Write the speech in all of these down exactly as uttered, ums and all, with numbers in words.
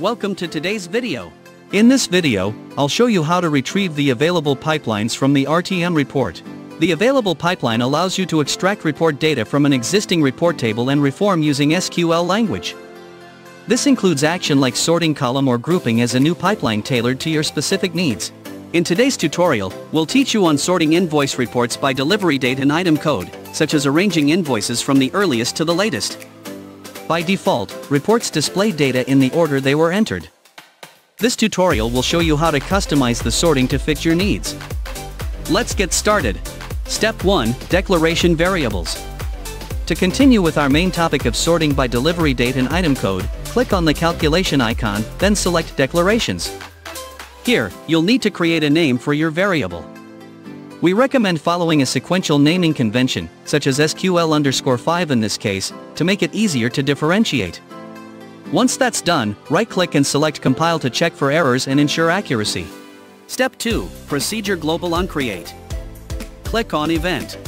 Welcome to today's video. In this video, I'll show you how to retrieve the available pipelines from the R T M report. The available pipeline allows you to extract report data from an existing report table and reform using S Q L language. This includes action like sorting column or grouping as a new pipeline tailored to your specific needs. In today's tutorial, we'll teach you on sorting invoice reports by delivery date and item code, such as arranging invoices from the earliest to the latest. By default, reports display data in the order they were entered. This tutorial will show you how to customize the sorting to fit your needs. Let's get started. Step one, Declaration Variables. To continue with our main topic of sorting by delivery date and item code, click on the calculation icon, then select Declarations. Here, you'll need to create a name for your variable. We recommend following a sequential naming convention, such as S Q L underscore five in this case, to make it easier to differentiate. Once that's done, right-click and select Compile to check for errors and ensure accuracy. Step two, Procedure GlobalOnCreate. Click on Event.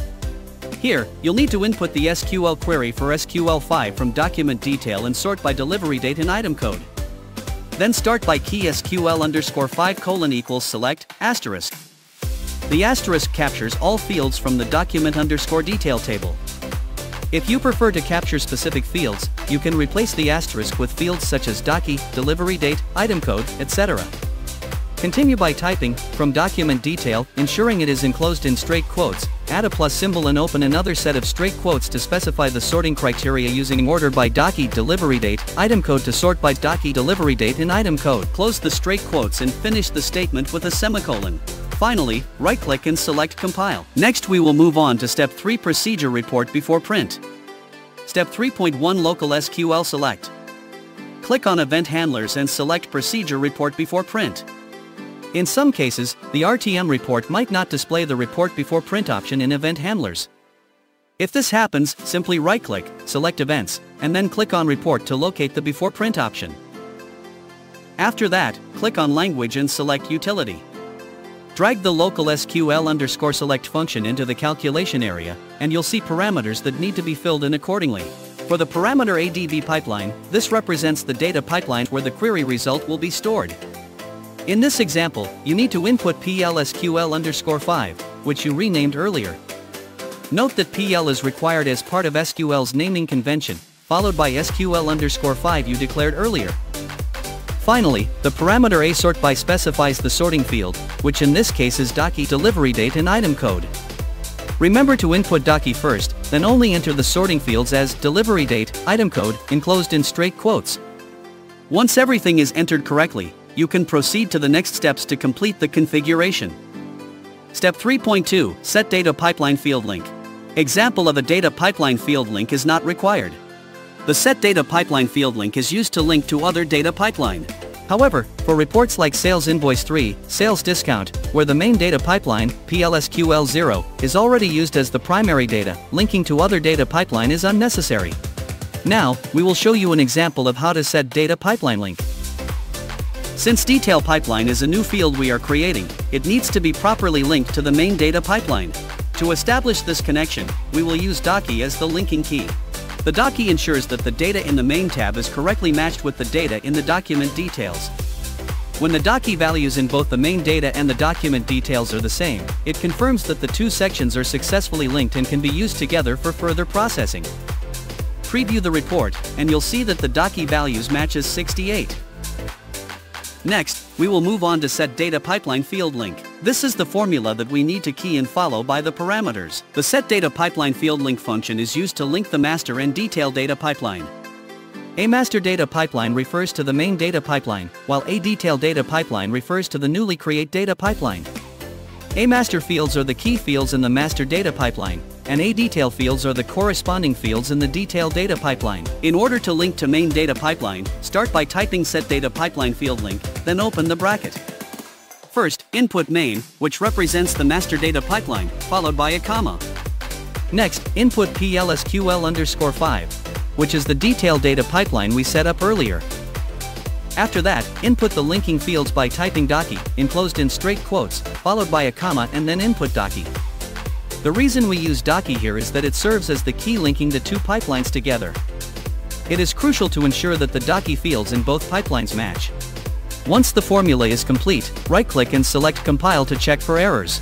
Here, you'll need to input the S Q L query for S Q L five from document detail and sort by delivery date and item code. Then start by key S Q L underscore five colon equals select, asterisk. The asterisk captures all fields from the document underscore detail table. If you prefer to capture specific fields, you can replace the asterisk with fields such as DOCI, delivery date, item code, et cetera. Continue by typing, from document detail, ensuring it is enclosed in straight quotes, add a plus symbol and open another set of straight quotes to specify the sorting criteria using order by DOCI delivery date, item code to sort by DOCI delivery date and item code. Close the straight quotes and finish the statement with a semicolon. Finally, right-click and select Compile. Next we will move on to Step three, Procedure Report Before Print. Step three point one, Local S Q L Select. Click on Event Handlers and select Procedure Report Before Print. In some cases, the R T M report might not display the report before print option in event handlers. If this happens, simply right-click, select Events, and then click on Report to locate the before print option. After that, click on Language and select Utility. Drag the local S Q L underscore select function into the calculation area, and you'll see parameters that need to be filled in accordingly. For the parameter A D B pipeline, this represents the data pipeline where the query result will be stored. In this example, you need to input P L S Q L underscore five, which you renamed earlier. Note that P L is required as part of S Q L's naming convention, followed by S Q L underscore five you declared earlier. Finally, the parameter A sort by specifies the sorting field, which in this case is DOCI delivery date and item code. Remember to input DOCI first, then only enter the sorting fields as delivery date, item code, enclosed in straight quotes. Once everything is entered correctly, you can proceed to the next steps to complete the configuration. Step three point two, Set Data Pipeline Field Link. Example of a data pipeline field link is not required. The Set Data Pipeline Field Link is used to link to other data pipeline. However, for reports like Sales Invoice three, Sales Discount, where the main data pipeline, P L S Q L zero, is already used as the primary data, linking to other data pipeline is unnecessary. Now, we will show you an example of how to set data pipeline link. Since detail pipeline is a new field we are creating, it needs to be properly linked to the main data pipeline. To establish this connection, we will use DOCI as the linking key. The DOCI ensures that the data in the main tab is correctly matched with the data in the document details. When the DOCI values in both the main data and the document details are the same, it confirms that the two sections are successfully linked and can be used together for further processing. Preview the report, and you'll see that the DOCI values matches sixty-eight. Next, we will move on to Set Data Pipeline Field Link. This is the formula that we need to key and follow by the parameters. The Set Data Pipeline Field Link function is used to link the master and detail data pipeline. A master data pipeline refers to the main data pipeline, while a detail data pipeline refers to the newly create data pipeline. A master fields are the key fields in the master data pipeline, and a detail fields are the corresponding fields in the detail data pipeline. In order to link to main data pipeline, start by typing Set Data Pipeline Field Link, then open the bracket. First, input main, which represents the master data pipeline, followed by a comma. Next, input P L S Q L underscore five, which is the detail data pipeline we set up earlier. After that, input the linking fields by typing DOCI, enclosed in straight quotes, followed by a comma and then input DOCI. The reason we use DOCI here is that it serves as the key linking the two pipelines together. It is crucial to ensure that the DocKey fields in both pipelines match. Once the formula is complete, right-click and select Compile to check for errors.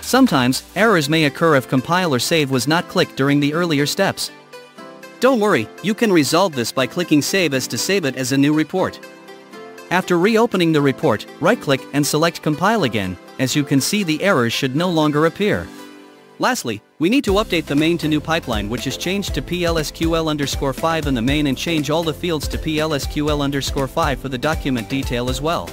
Sometimes, errors may occur if compile or save was not clicked during the earlier steps. Don't worry, you can resolve this by clicking Save As to save it as a new report. After reopening the report, right-click and select Compile again, as you can see the errors should no longer appear. Lastly, we need to update the main to new pipeline, which is changed to P L S Q L underscore five in the main, and change all the fields to P L S Q L underscore five for the document detail as well.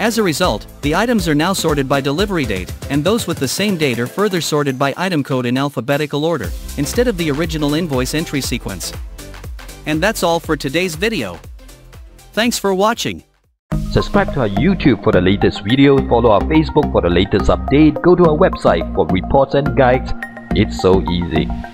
As a result, the items are now sorted by delivery date, and those with the same date are further sorted by item code in alphabetical order, instead of the original invoice entry sequence. And that's all for today's video. Thanks for watching. Subscribe to our YouTube for the latest video, follow our Facebook for the latest update, go to our website for reports and guides. It's so easy.